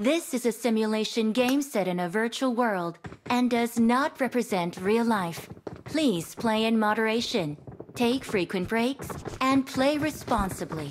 This is a simulation game set in a virtual world and does not represent real life. Please play in moderation, take frequent breaks, and play responsibly.